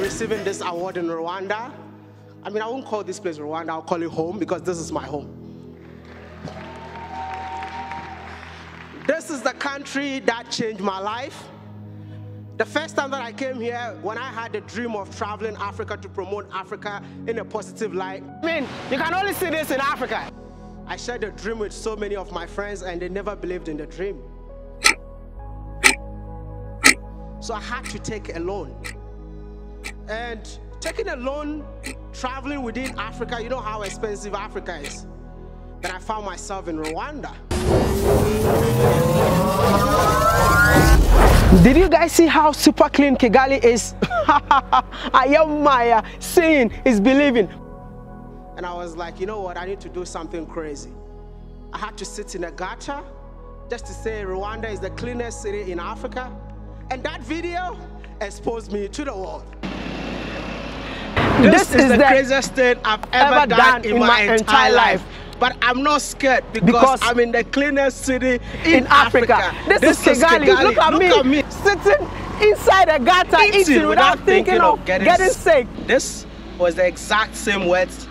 Receiving this award in Rwanda. I mean, I won't call this place Rwanda, I'll call it home because this is my home. This is the country that changed my life. The first time that I came here, when I had the dream of traveling Africa to promote Africa in a positive light. I mean, you can only see this in Africa. I shared the dream with so many of my friends and they never believed in the dream. So I had to take a loan. And taking a loan, traveling within Africa, you know how expensive Africa is. Then I found myself in Rwanda. Did you guys see how super clean Kigali is? Awe Maya, seeing is believing. And I was like, you know what, I need to do something crazy. I had to sit in a gutter just to say Rwanda is the cleanest city in Africa. And that video exposed me to the world. This is the craziest thing I've ever done in my entire life. But I'm not scared because I'm in the cleanest city in Africa. This is Kigali. Look at me. Sitting inside a gutter, eating without thinking of getting sick. This was the exact same words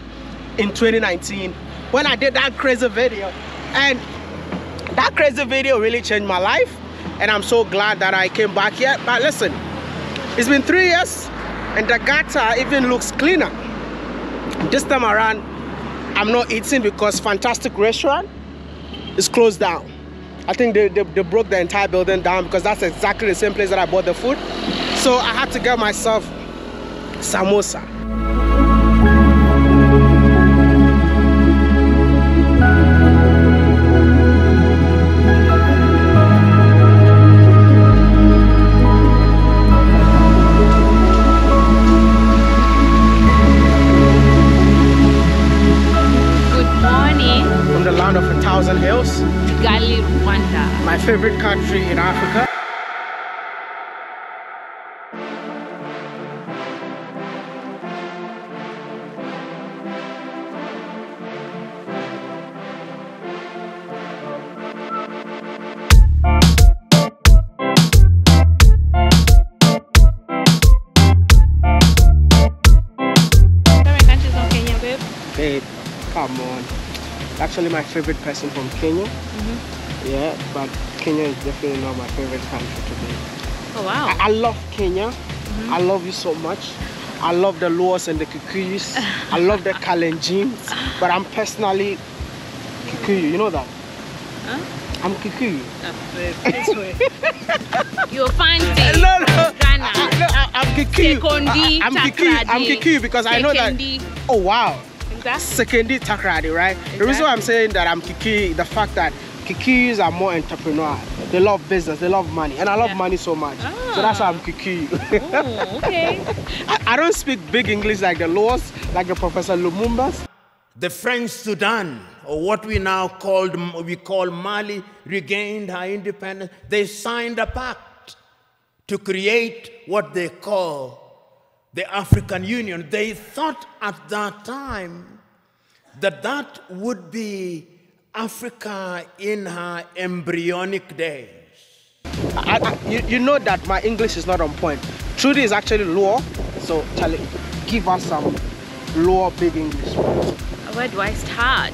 in 2019 when I did that crazy video. And that crazy video really changed my life. And I'm so glad that I came back here. But listen, it's been 3 years. And the gutter even looks cleaner. This time around, I'm not eating because fantastic restaurant is closed down. I think they broke the entire building down because that's exactly the same place that I bought the food. So I had to get myself samosa. Hills, Kigali, Rwanda. My favorite country in Africa. My country's from Kenya, babe. Babe, come on. Actually, my favorite person from Kenya. Mm-hmm. Yeah, but Kenya is definitely not my favorite country today. Oh wow! I love Kenya. Mm-hmm. I love you so much. I love the Luos and the Kikuyus. I love the Kalenjins. But I'm personally Kikuyu. You know that? Huh? I'm Kikuyu. This way. You're fine. No. I'm Kikuyu. I'm Kikuyu because I know that. Oh wow. Sekondi-Takoradi, right? Exactly. The reason why I'm saying that I'm Kikuyu, the fact that Kikuyus are more entrepreneur. They love business, they love money, and I love money so much. Oh. So that's why I'm Kikuyu. Oh, okay. I don't speak big English like the Luos, like the Professor Lumumba's. The French Sudan, or what we now call Mali, regained her independence. They signed a pact to create what they call the African Union. They thought at that time that would be Africa in her embryonic days. You know that my English is not on point. Trudy is actually Luo, so give us some Luo big English. Where do I start?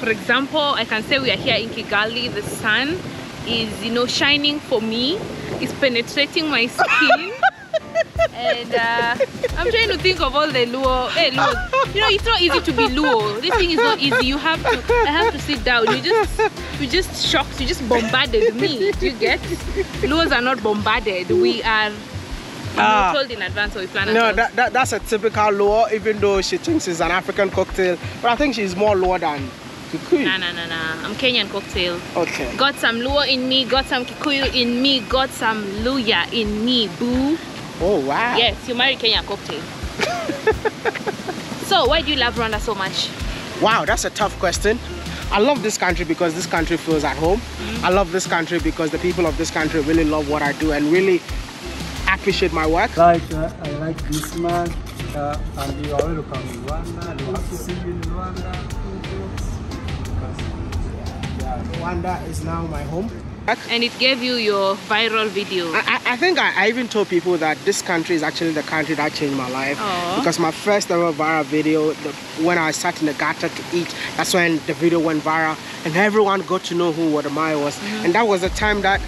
For example, I can say we are here in Kigali. The sun is, you know, shining for me. It's penetrating my skin. And I'm trying to think of all the Luo. Hey, Luo, you know, it's not easy to be Luo. This thing is not easy. You have to, I have to sit down. You just shocked. You just bombarded me. Do you get? Luos are not bombarded. We are told in advance, so we plan. No, that's a typical Luo. Even though she thinks it's an African cocktail, but I think she's more Luo than Kikuyu. Nah. I'm Kenyan cocktail. Okay. Got some Luo in me. Got some Kikuyu in me. Got some Luya in me. Boo. Oh wow! Yes, you marry Kenya cocktail. So why do you love Rwanda so much? Wow, that's a tough question. I love this country because this country feels at home. Mm-hmm. I love this country because the people of this country really love what I do and really appreciate my work. I like this man. And you already come to Rwanda, you have to sing in Rwanda. Rwanda is now my home. And it gave you your viral video. I think I even told people that this country is actually the country that changed my life. Aww. Because my first ever viral video, when I sat in the gutter to eat, that's when the video went viral. And everyone got to know who Wode Maya was. Mm-hmm. And that was the time that,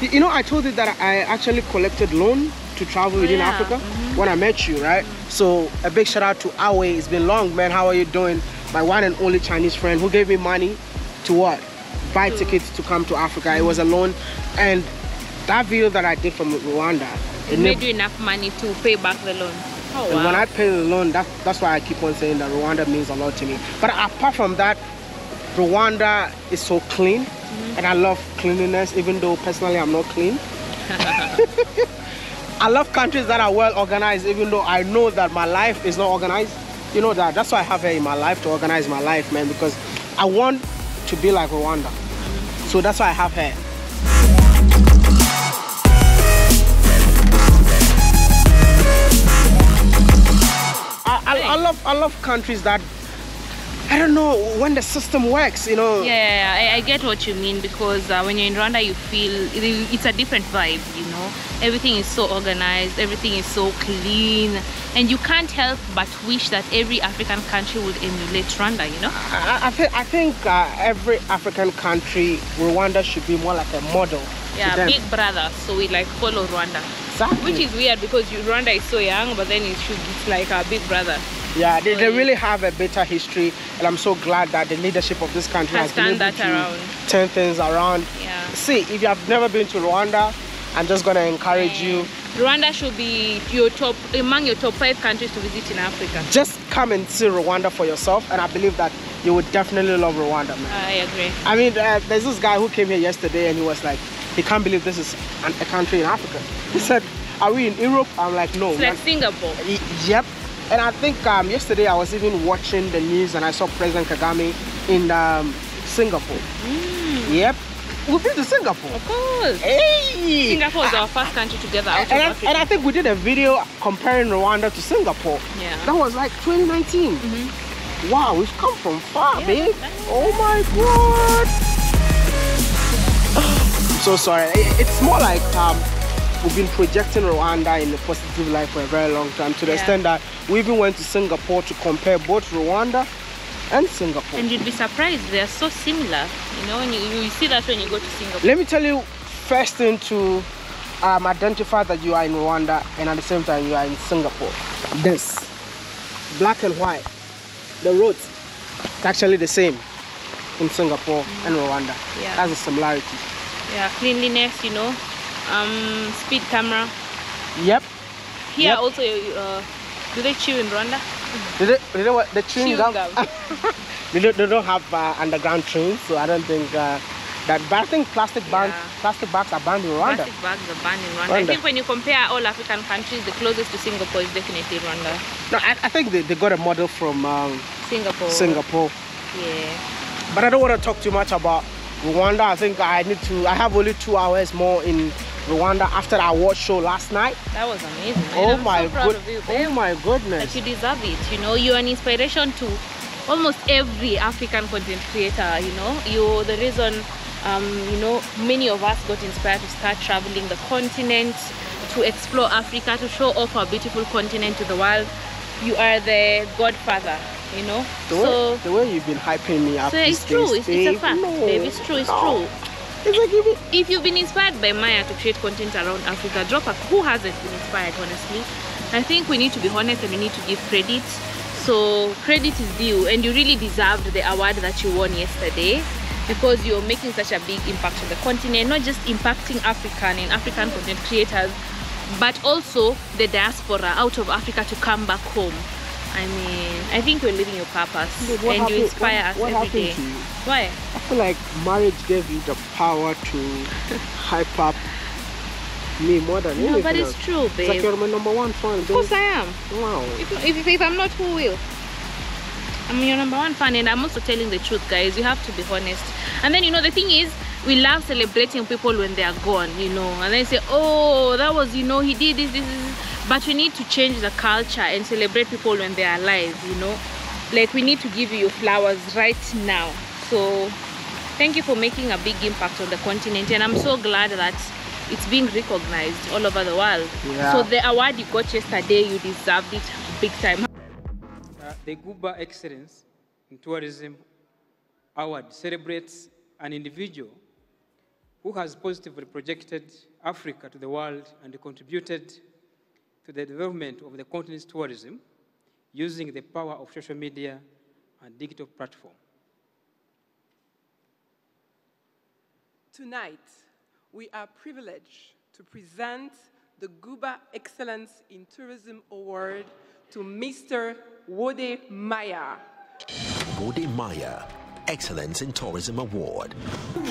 you know, I told you that I actually collected loan to travel within Africa. Mm-hmm. When I met you, right? So a big shout out to Awe. It's been long, man. How are you doing? My one and only Chinese friend who gave me money to what? Buy tickets to come to Africa. Mm-hmm. It was a loan, and that video that I did from Rwanda, it made you enough money to pay back the loan. Oh, and wow. When I pay the loan, that's why I keep on saying that Rwanda means a lot to me. But apart from that, Rwanda is so clean, mm-hmm. and I love cleanliness, even though personally I'm not clean. I love countries that are well organized, even though I know that my life is not organized. You know that. That's why I have her in my life, to organize my life, man, because I want to be like Rwanda. So that's why I have hair. I love countries that, I don't know, when the system works, you know. Yeah, I get what you mean, because when you're in Rwanda, you feel it's a different vibe, you know. Everything is so organized, everything is so clean, and you can't help but wish that every African country would emulate Rwanda, you know. I think every African country, Rwanda should be more like a model. Yeah, big brother. So we like follow Rwanda. Exactly. Which is weird because Rwanda is so young, but then it's like a big brother. Yeah, they really have a better history, and I'm so glad that the leadership of this country has been able to turn things around. Yeah. See, if you have never been to Rwanda, I'm just going to encourage you. Rwanda should be among your top 5 countries to visit in Africa. Just come and see Rwanda for yourself, and I believe that you would definitely love Rwanda, man. I agree. I mean, there's this guy who came here yesterday, and he was like, he can't believe this is a country in Africa. He said, are we in Europe? I'm like, no. It's like Singapore. Yep. And I think yesterday I was even watching the news and I saw President Kagame in Singapore. Mm. Yep. We've been to Singapore. Of course. Hey. Singapore is our first country together. And I think we did a video comparing Rwanda to Singapore. Yeah. That was like 2019. Mm-hmm. Wow, we've come from far, babe. Oh my God. I'm so sorry. It's more like... we've been projecting Rwanda in a positive light for a very long time, to the extent that we even went to Singapore to compare both Rwanda and Singapore. And you'd be surprised, they are so similar. You know, and you see that when you go to Singapore. Let me tell you, first thing to identify that you are in Rwanda and at the same time you are in Singapore. This, black and white, the roads, it's actually the same in Singapore and Rwanda. Yeah. That's a similarity. Yeah, cleanliness, you know. Speed camera. Yep. Here also, do they chew in Rwanda? Do they what? They chew gum. They don't have underground trains, so I don't think that. But I think plastic bags are banned in Rwanda. Plastic bags are banned in Rwanda. I think when you compare all African countries, the closest to Singapore is definitely Rwanda. No, I think they got a model from Singapore. Yeah. But I don't want to talk too much about Rwanda. I think I need to. I have only 2 hours more in Rwanda after our award show last night. That was amazing. Man. Oh my goodness. Like, you deserve it. You know, you're an inspiration to almost every African content creator. You know, you're the reason. You know, many of us got inspired to start traveling the continent, to explore Africa, to show off our beautiful continent to the world. You are the godfather. You know, the way you've been hyping me up. So it's true. It's a fact, baby. It's true. It's like if you've been inspired by Maya to create content around Africa, drop a who hasn't been inspired, honestly. I think we need to be honest and we need to give credit. So credit is due, and you really deserved the award that you won yesterday, because you're making such a big impact on the continent, not just impacting African and African content creators, but also the diaspora out of Africa to come back home. I mean, I think you're living your purpose, and you inspire us every day. Why? I feel like marriage gave you the power to hype up me more than anything. No, but it's true, babe. It's like you're my number one fan. Of course I am. Wow. If I'm not, who will? I'm your number one fan, and I'm also telling the truth, guys. You have to be honest. And then, you know, the thing is, we love celebrating people when they are gone, you know. And then say, oh, that was, you know, he did this, this, this. But we need to change the culture and celebrate people when they are alive, you know. Like, we need to give you your flowers right now. So thank you for making a big impact on the continent, and I'm so glad that it's being recognized all over the world. Yeah. So the award you got yesterday, you deserved it big time. The Guba Excellence in Tourism Award celebrates an individual who has positively projected Africa to the world and contributed to the development of the continent's tourism using the power of social media and digital platform. Tonight, we are privileged to present the Guba Excellence in Tourism Award to Mr. Wode Maya. Wode Maya, Excellence in Tourism Award.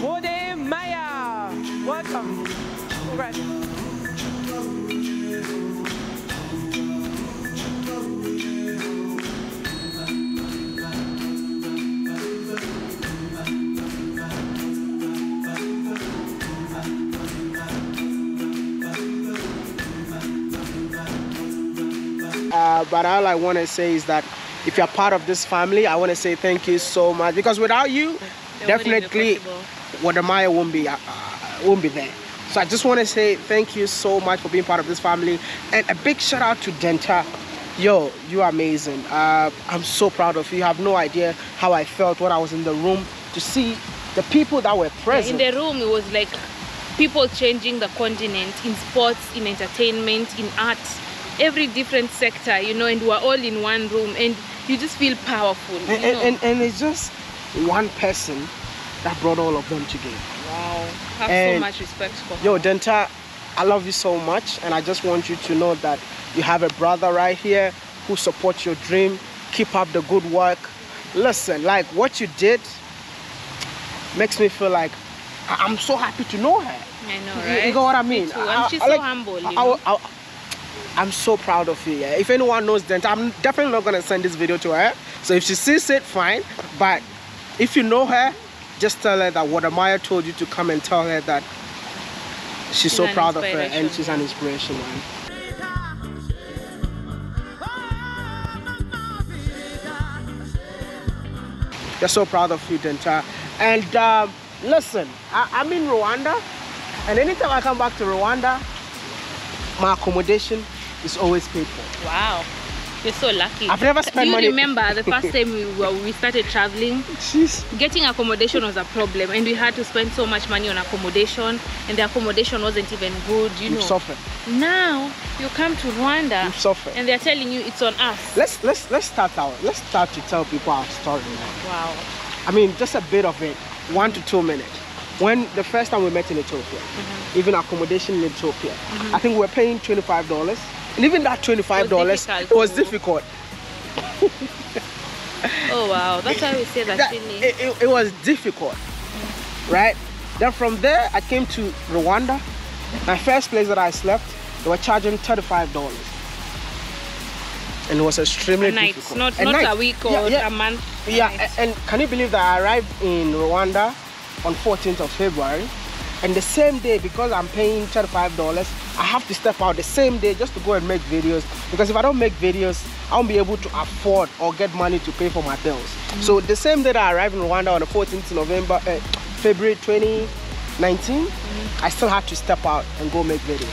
Wode Maya, welcome. But all I want to say is that if you're part of this family, I want to say thank you so much, because without you, definitely Wode Maya won't be there. So I just want to say thank you so much for being part of this family, and a big shout out to Denta. Yo, you are amazing. I'm so proud of you. You have no idea how I felt when I was in the room to see the people that were present. In the room, it was like people changing the continent in sports, in entertainment, in arts. Every different sector, you know, and we're all in one room, and you just feel powerful. And it's just one person that brought all of them together. Wow, have so much respect for her. Yo, Denta, I love you so much, and I just want you to know that you have a brother right here who supports your dream. Keep up the good work. Listen, like, what you did makes me feel like I'm so happy to know her. I know, right? You know what I mean? Me too. And she's so humble. You know? I'm so proud of you. Yeah? If anyone knows Denta, I'm definitely not going to send this video to her. So if she sees it, fine. But if you know her, just tell her that Wode Maya told you to come, and tell her that she's so proud of her and she's an inspiration. Man. They're so proud of you, Denta. And listen, I'm in Rwanda, and anytime I come back to Rwanda, my accommodation is always paid for. Wow, you're so lucky. I've never spent money. Do you remember the first time we started traveling? Jeez. Getting accommodation was a problem, and we had to spend so much money on accommodation, and the accommodation wasn't even good, you know. We've suffered. Now you come to Rwanda, we've suffered, and they're telling you it's on us. Let's start to tell people our story now. Wow. I mean, just a bit of it, 1 to 2 minutes. When the first time we met in Ethiopia, even accommodation in Ethiopia, I think we were paying $25, and even that $25, it was difficult. Oh wow, that's how we say that. It was difficult, right? Then from there, I came to Rwanda. My first place that I slept, they were charging $35, and it was extremely difficult. Not a week or a month. Yeah, and can you believe that I arrived in Rwanda on 14th of February, and the same day, because I'm paying $35, I have to step out the same day just to go and make videos, because if I don't make videos, I won't be able to afford or get money to pay for my bills. So the same day that I arrived in Rwanda on the 14th of February 2019, I still had to step out and go make videos.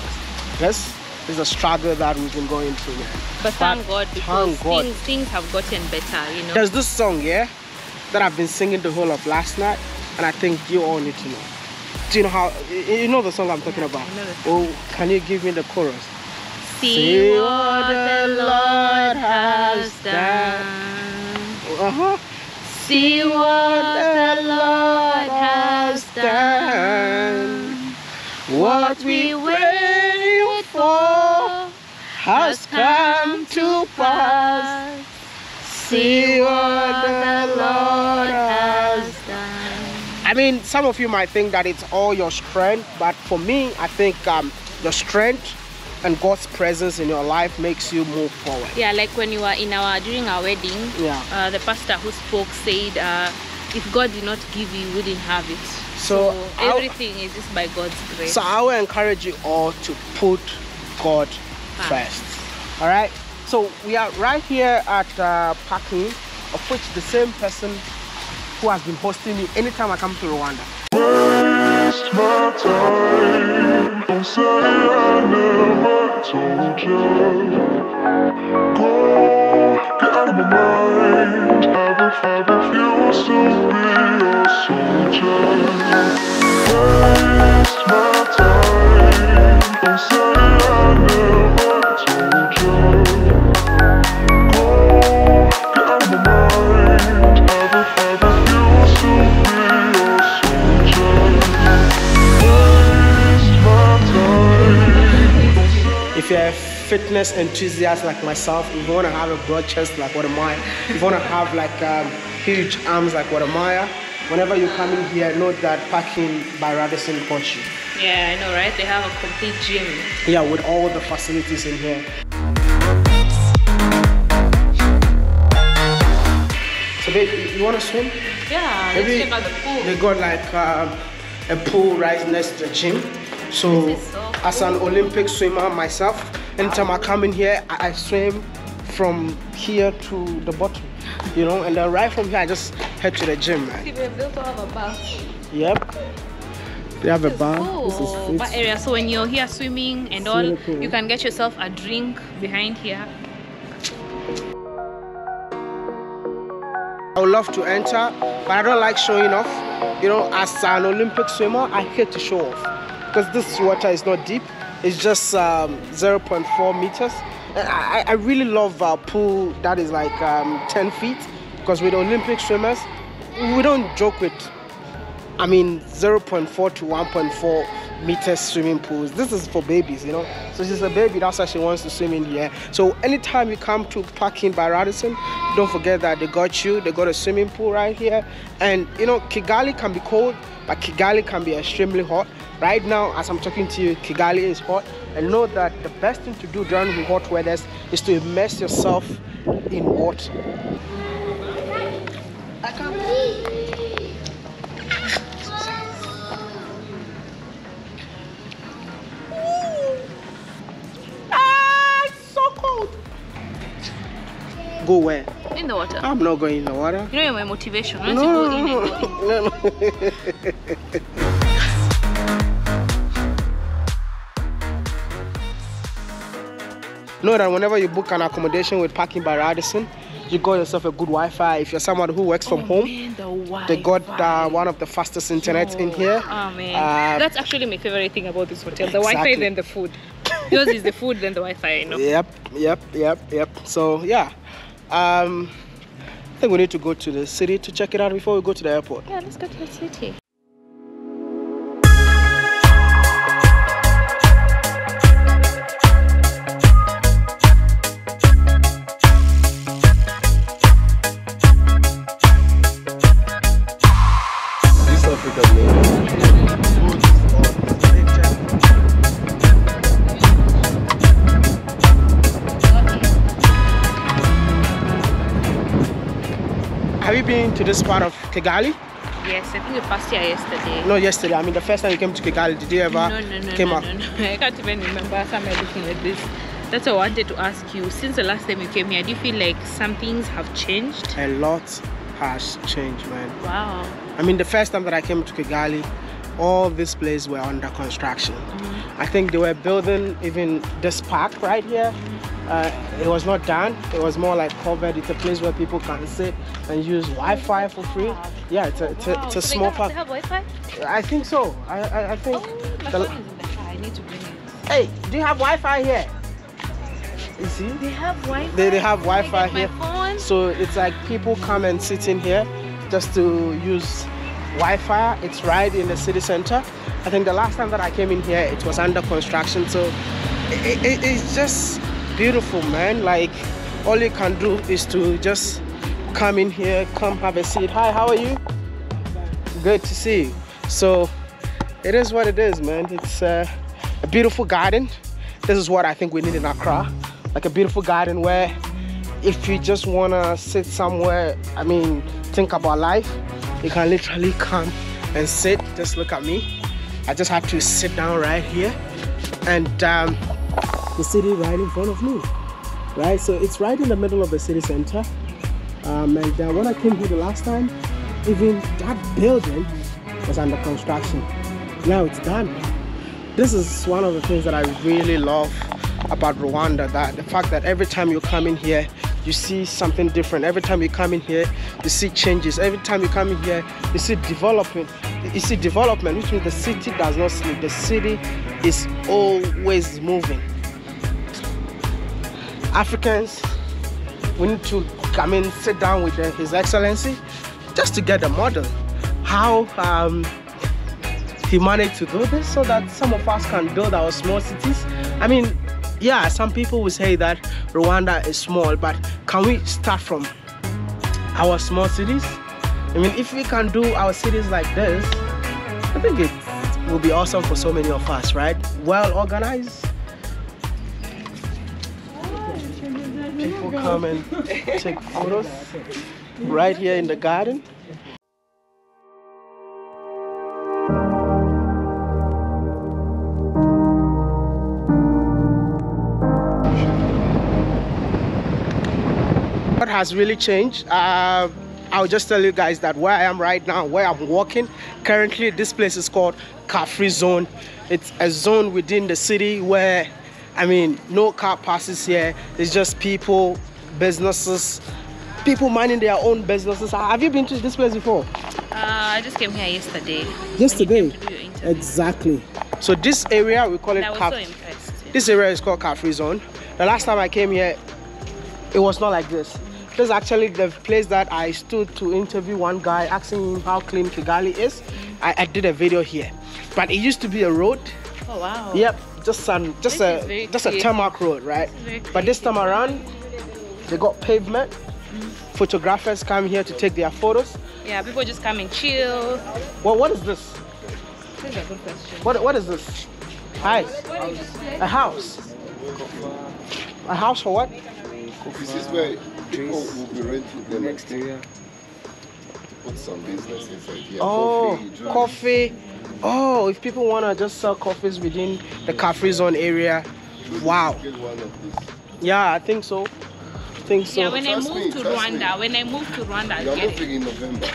Yes, there's a struggle that we've been going through, man. But thank God, because things have gotten better, you know. There's this song, yeah, that I've been singing the whole of last night, and I think you all need to know. Do you know how? You know the song I'm talking about? Oh, can you give me the chorus? See what the Lord has done. See what the Lord has done. What we waited for has come to pass. See what the Lord has done. I mean, some of you might think that it's all your strength, but for me, I think your strength and God's presence in your life makes you move forward. Yeah, like when you were during our wedding, the pastor who spoke said, if God did not give you, you wouldn't have it. So everything is just by God's grace. So I will encourage you all to put God first. All right, so we are right here at Parking, of which the same person who has been hosting me anytime I come to Rwanda. Waste my time, don't say I never told you. Go, get out of my mind. Have a few to be your soldier. Waste my time, don't say I never told you. If you're a fitness enthusiast like myself, if you want to have a broad chest like Wode Maya, if you want to have like huge arms like Wode Maya, whenever you come in here, know that Parking by Radisson got you. Yeah, I know, right? They have a complete gym. Yeah, with all the facilities in here. So babe, you want to swim? Yeah, maybe let's check out the pool. They got like a pool right next to the gym. So as an Olympic swimmer myself, anytime I come in here, I swim from here to the bottom, you know, and then right from here, I just head to the gym, man. They also have a bath. Yep. They have a bar. Cool. This is bar area. So when you're here swimming and all, you can get yourself a drink behind here. I would love to enter, but I don't like showing off. You know, as an Olympic swimmer, I hate to show off because this water is not deep. It's just 0.4 meters. And I really love a pool that is like 10 feet because with Olympic swimmers, we don't joke with, I mean, 0.4 to 1.4 meters swimming pools. This is for babies, you know. So she's a baby, that's why she wants to swim in here. So anytime you come to Parking by Radisson, don't forget that they got you. They got a swimming pool right here. And you know, Kigali can be cold, but Kigali can be extremely hot. Right now, as I'm talking to you, Kigali is hot. And know that the best thing to do during the hot weather is to immerse yourself in water. I can't breathe. Go where? In the water. I'm not going in the water. You know my motivation. No, no, no. Know that whenever you book an accommodation with Parking by Radisson, you got yourself a good Wi-Fi. If you're someone who works from home, man, they got one of the fastest internet in here. Oh, man. That's actually my favorite thing about this hotel. The Wi-Fi, then the food. Yours is the food, then the Wi-Fi, you know? Yep. So, yeah. I think we need to go to the city to check it out before we go to the airport. Yeah, let's go to the city. To this part of Kigali? Yes, I think the first year yesterday. No, yesterday. I mean, the first time you came to Kigali, did you ever came up? No. I can't even remember somebody looking like this. That's what I wanted to ask you. Since the last time you came here, do you feel like some things have changed? A lot has changed, man. Wow. I mean, the first time that I came to Kigali, all these places were under construction. I think they were building even this park right here. It was not done. It was more like covered. It's a place where people can sit and use Wi-Fi for free. Yeah, it's a small park. Do they have Wi-Fi? I think so. I think. Oh, my phone is in the car. I need to bring it. Hey, do you have Wi-Fi here? You see? They have Wi-Fi. They have Wi-Fi here. My phone? So it's like people come and sit in here just to use Wi-Fi. It's right in the city center. I think the last time that I came in here, it was under construction. So it's just beautiful, man. Like, all you can do is to just come in here, come have a seat. Hi, how are you? Good to see you. So it is what it is, man. It's a beautiful garden. This is what I think we need in Accra, like a beautiful garden where if you just want to sit somewhere, I mean, think about life, you can literally come and sit. Just look at me. I just have to sit down right here, and the city right in front of me. right? So it's right in the middle of the city center. And when I came here the last time, even that building was under construction. Now it's done. This is one of the things that I really love about Rwanda, that the fact that every time you come in here, you see something different. Every time you come in here, you see changes. Every time you come in here, you see development. You see development, which means the city does not sleep. The city is always moving. Africans, we need to come in, sit down with His Excellency, just to get a model how he managed to do this, so that some of us can build our small cities. I mean, yeah, some people will say that Rwanda is small, but can we start from our small cities? I mean, if we can do our cities like this, I think it will be awesome for so many of us, right? Well organized. People come and take photos right here in the garden. What has really changed? I'll just tell you guys that where I am right now, where I'm walking, currently this place is called Car-Free Zone. It's a zone within the city where, I mean, no car passes here. It's just people, businesses, people minding their own businesses. Have you been to this place before? I just came here yesterday. Yesterday? Exactly. So this area, we call it This area is called Car-Free Zone. The last time I came here, it was not like this. This is actually the place that I stood to interview one guy, asking him how clean Kigali is. I did a video here, but it used to be a road. Oh wow! Yep, just a tarmac road, right? But this time around, they got pavement. Photographers come here to take their photos. Yeah, people just come and chill. Well, what is this? That's a good question. What is this? Hi. A house. A house for what? This is where people will be renting the next area. Put some business inside here. Oh, coffee. Oh, if people want to just sell coffees within the Car-Free Zone area. Wow. Yeah, I think so. Yeah, when I moved to Rwanda, in November.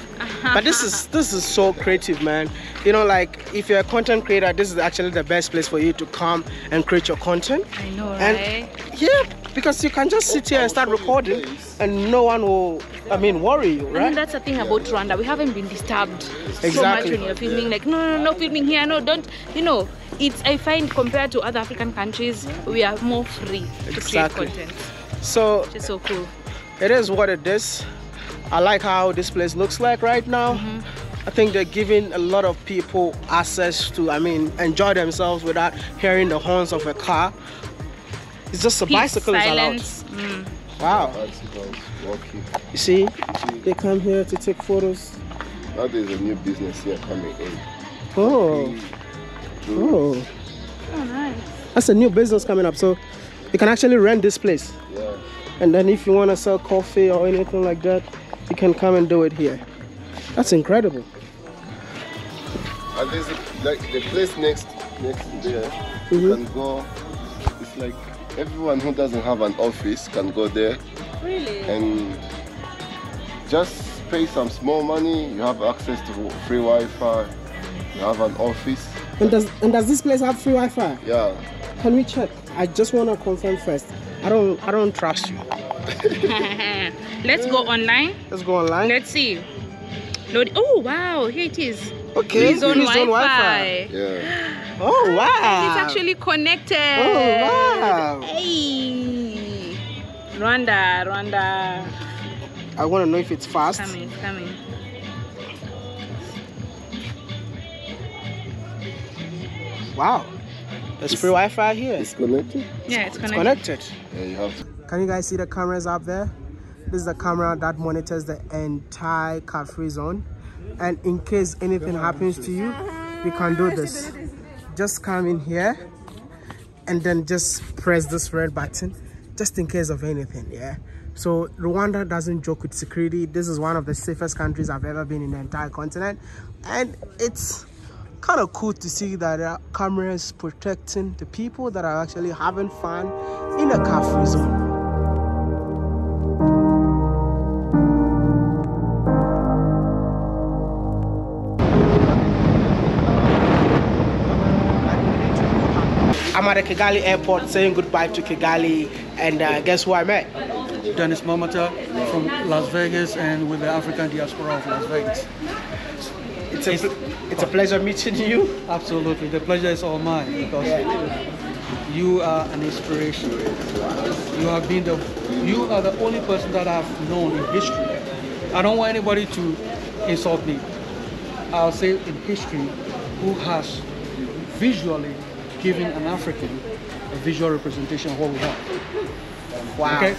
But this is so creative, man. You know, like if you're a content creator, this is actually the best place for you to come and create your content. I know, right? And yeah, because you can just sit here and start recording, and no one will, I mean, worry you, right? I mean, that's the thing about Rwanda. We haven't been disturbed so much when you're filming. Like, no filming here. No, don't. You know, it's, I find compared to other African countries, we are more free to create content. So it's so cool. It is what it is. I like how this place looks like right now. I think they're giving a lot of people access to, I mean, enjoy themselves without hearing the horns of a car. It's just a bicycle is allowed. Wow. You see, they come here to take photos. Now there's a new business here coming in. Oh. Oh. Oh, nice. That's a new business coming up. So you can actually rent this place. Yeah. And then if you want to sell coffee or anything like that, you can come and do it here. That's incredible. And there's like the place next there, you can go. It's like everyone who doesn't have an office can go there. Really? And just pay some small money. You have access to free Wi-Fi. You have an office. And does this place have free Wi-Fi? Yeah. Can we check? I just want to confirm first. I don't trust you. Let's go online. Let's go online. Let's see. Load. Oh wow, here it is. Okay. It's on Wi-Fi. Yeah. Oh wow. And it's actually connected. Oh wow. Hey. Rwanda. I want to know if it's fast. It's coming. Wow. There's free Wi-Fi here. It's connected? Yeah, it's connected. Yeah, you have to. Can you guys see the cameras up there? This is the camera that monitors the entire Car-Free Zone. And in case anything happens to you, you can do this. Just come in here and then just press this red button, just in case of anything, yeah? So Rwanda doesn't joke with security. This is one of the safest countries I've ever been in the entire continent. And it's kind of cool to see that there are cameras protecting the people that are actually having fun in a Car-Free Zone. I'm at the Kigali airport saying goodbye to Kigali, and guess who I met? Dennis Momata from Las Vegas and with the African Diaspora of Las Vegas. It's a pleasure meeting you. Absolutely, the pleasure is all mine because you are an inspiration. You have been you are the only person that I've known in history. I don't want anybody to insult me. I'll say in history, who has visually given an African a visual representation of what we have. Wow. Okay?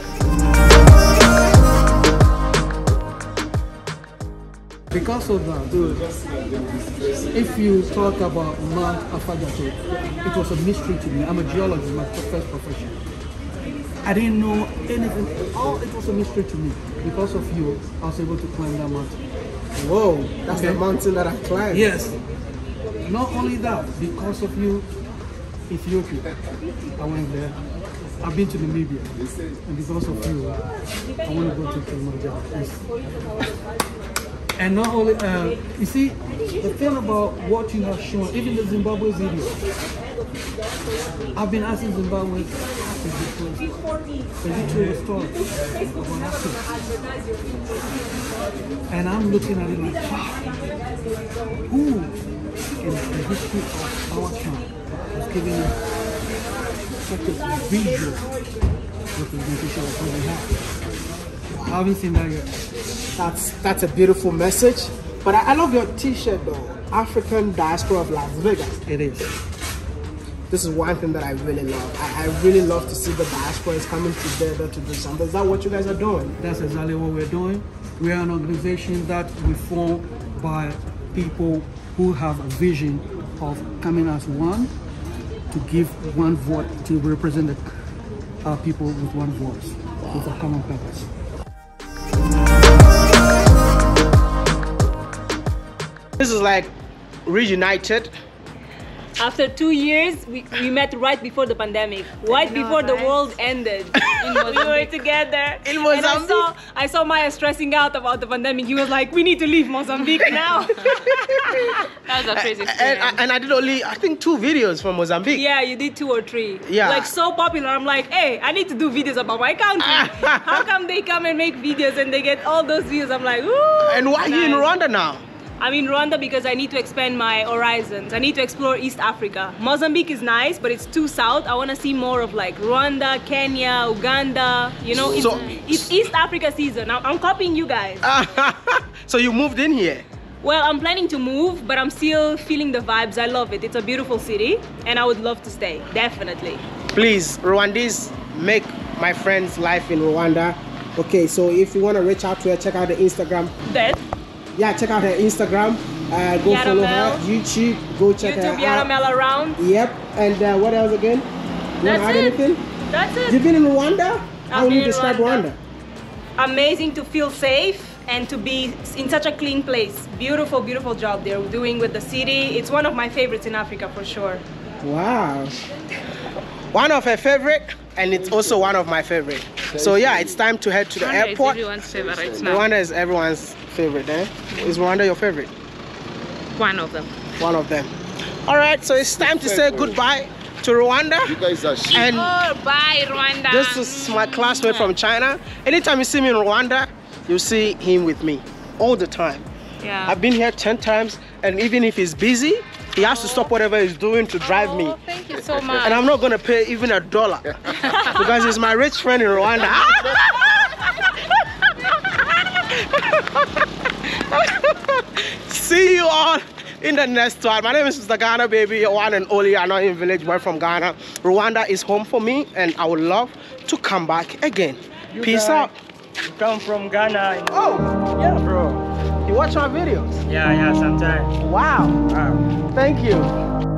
Because of that, if you talk about Mount Afagato, it was a mystery to me. I'm a geologist, my first profession. I didn't know anything. All it was a mystery to me. Because of you, I was able to climb that mountain. Whoa, that's the mountain that I climbed. Yes. Not only that, because of you, Ethiopia, I went there. I've been to Namibia, and because of you, I want to go to Kilimanjaro. And not only, you see, the thing about what you have shown, even the Zimbabwe video, I've been asking Zimbabweans, is it true? And I'm looking at it like, who in the history of our town has given us such a visual representation of what we have? I haven't seen that yet. That's a beautiful message, but I love your t-shirt though, African Diaspora of Las Vegas. It is. This is one thing that I really love. I really love to see the diaspora is coming together to do something. Is that what you guys are doing? That's exactly what we're doing. We are an organization that we form by people who have a vision of coming as one to give one voice, to represent our people with one voice, with a common purpose. This is like reunited. After 2 years, we met right before the pandemic, right before the world ended. We were together. In Mozambique. And I saw Maya stressing out about the pandemic. He was like, we need to leave Mozambique now. That was a crazy experience. And I did only, I think, 2 videos from Mozambique. Yeah, you did 2 or 3. Yeah. Like so popular. I'm like, hey, I need to do videos about my country. How come they come and make videos and they get all those views? I'm like, ooh. And why are you in Rwanda now? I'm in Rwanda because I need to expand my horizons. I need to explore East Africa. Mozambique is nice, but it's too south. I want to see more of like Rwanda, Kenya, Uganda. You know, it's East Africa season. I'm copying you guys. So you moved in here? Well, I'm planning to move, but I'm still feeling the vibes. I love it. It's a beautiful city, and I would love to stay, definitely. Please, Rwandese, make my friend's life in Rwanda. Okay, so if you want to reach out to her, check out the Instagram. Yeah, check out her Instagram, go Yaramel. Follow her, YouTube, go check her out. Yaramel around. Yep, and what else again? You want to add anything? That's it. You've been in Rwanda? How would you describe Rwanda? Amazing to feel safe and to be in such a clean place. Beautiful, beautiful job they're doing with the city. It's one of my favorites in Africa for sure. Wow. One of her favorite, and it's also one of my favorite. So yeah, it's time to head to the airport. Rwanda is everyone's favorite, eh? Is Rwanda your favorite? One of them. One of them. All right, so it's time to say goodbye to Rwanda. You guys are shit. And bye, Rwanda. This is my classmate from China. Anytime you see me in Rwanda, you see him with me all the time. Yeah. I've been here 10 times, and even if he's busy, he has to stop whatever he's doing to drive me. Thank you so much. And I'm not going to pay even $1 because he's my rich friend in Rwanda. See you all in the next one. My name is Mr. Ghana, baby, your one and only. I'm not in village, but from Ghana. Rwanda is home for me, and I would love to come back again. Peace out. You come from Ghana. Oh, yeah, bro. You watch my videos? Yeah, sometimes. Wow. Thank you.